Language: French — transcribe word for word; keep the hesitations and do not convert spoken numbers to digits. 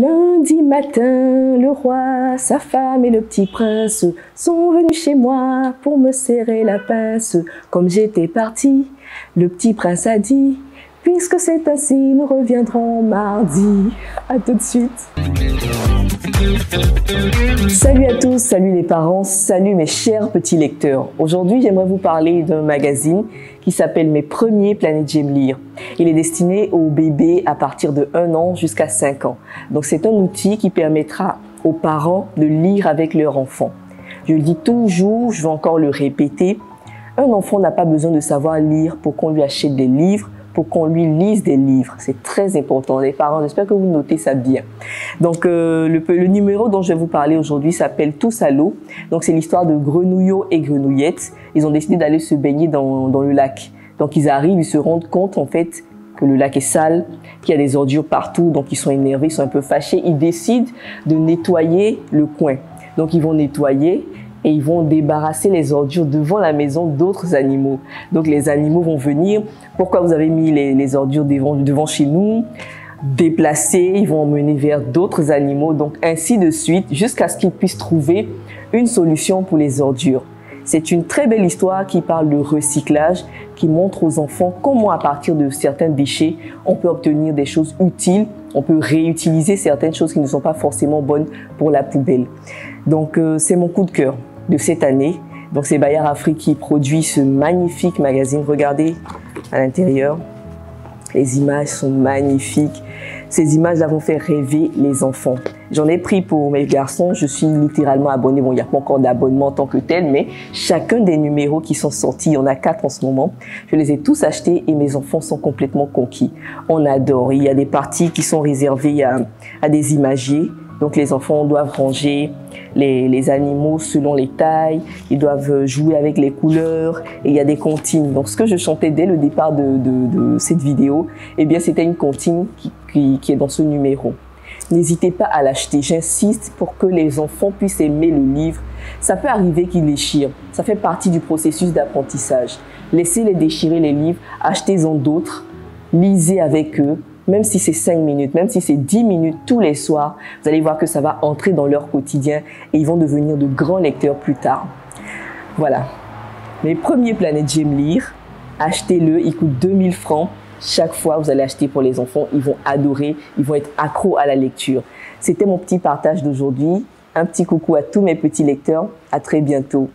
Lundi matin, le roi, sa femme et le petit prince sont venus chez moi pour me serrer la pince. Comme j'étais parti, le petit prince a dit, puisque c'est ainsi, nous reviendrons mardi. À tout de suite. Salut à tous, salut les parents, salut mes chers petits lecteurs. Aujourd'hui, j'aimerais vous parler d'un magazine qui s'appelle Mes premiers planète j'aime lire. Il est destiné aux bébés à partir de un an jusqu'à cinq ans. Donc c'est un outil qui permettra aux parents de lire avec leur enfant. Je le dis toujours, je vais encore le répéter, un enfant n'a pas besoin de savoir lire pour qu'on lui achète des livres, pour qu'on lui lise des livres. C'est très important. Les parents, j'espère que vous notez ça bien. Donc euh, le, le numéro dont je vais vous parler aujourd'hui s'appelle Tous à l'eau. Donc c'est l'histoire de grenouillots et grenouillettes. Ils ont décidé d'aller se baigner dans, dans le lac. Donc ils arrivent, ils se rendent compte en fait que le lac est sale, qu'il y a des ordures partout, donc ils sont énervés, ils sont un peu fâchés. Ils décident de nettoyer le coin. Donc ils vont nettoyer et ils vont débarrasser les ordures devant la maison d'autres animaux. Donc les animaux vont venir, pourquoi vous avez mis les, les ordures devant, devant chez nous, déplacer, ils vont emmener vers d'autres animaux, donc ainsi de suite, jusqu'à ce qu'ils puissent trouver une solution pour les ordures. C'est une très belle histoire qui parle de recyclage, qui montre aux enfants comment à partir de certains déchets, on peut obtenir des choses utiles, on peut réutiliser certaines choses qui ne sont pas forcément bonnes pour la poubelle. Donc euh, c'est mon coup de cœur de cette année. Donc c'est Bayard Afrique qui produit ce magnifique magazine. Regardez à l'intérieur, les images sont magnifiques. Ces images-là vont faire rêver les enfants. J'en ai pris pour mes garçons, je suis littéralement abonnée. Bon, il n'y a pas encore d'abonnement en tant que tel, mais chacun des numéros qui sont sortis, il y en a quatre en ce moment, je les ai tous achetés et mes enfants sont complètement conquis. On adore, il y a des parties qui sont réservées à, à des imagiers. Donc les enfants doivent ranger les, les animaux selon les tailles, ils doivent jouer avec les couleurs et il y a des comptines. Donc ce que je chantais dès le départ de, de, de cette vidéo, eh bien c'était une comptine qui, qui, qui est dans ce numéro. N'hésitez pas à l'acheter, j'insiste pour que les enfants puissent aimer le livre. Ça peut arriver qu'ils déchirent, ça fait partie du processus d'apprentissage. Laissez-les déchirer les livres, achetez-en d'autres, lisez avec eux. Même si c'est cinq minutes, même si c'est dix minutes tous les soirs, vous allez voir que ça va entrer dans leur quotidien et ils vont devenir de grands lecteurs plus tard. Voilà, mes premiers planètes j'aime lire, achetez-le, il coûte deux mille francs. Chaque fois, vous allez acheter pour les enfants, ils vont adorer, ils vont être accros à la lecture. C'était mon petit partage d'aujourd'hui. Un petit coucou à tous mes petits lecteurs. À très bientôt.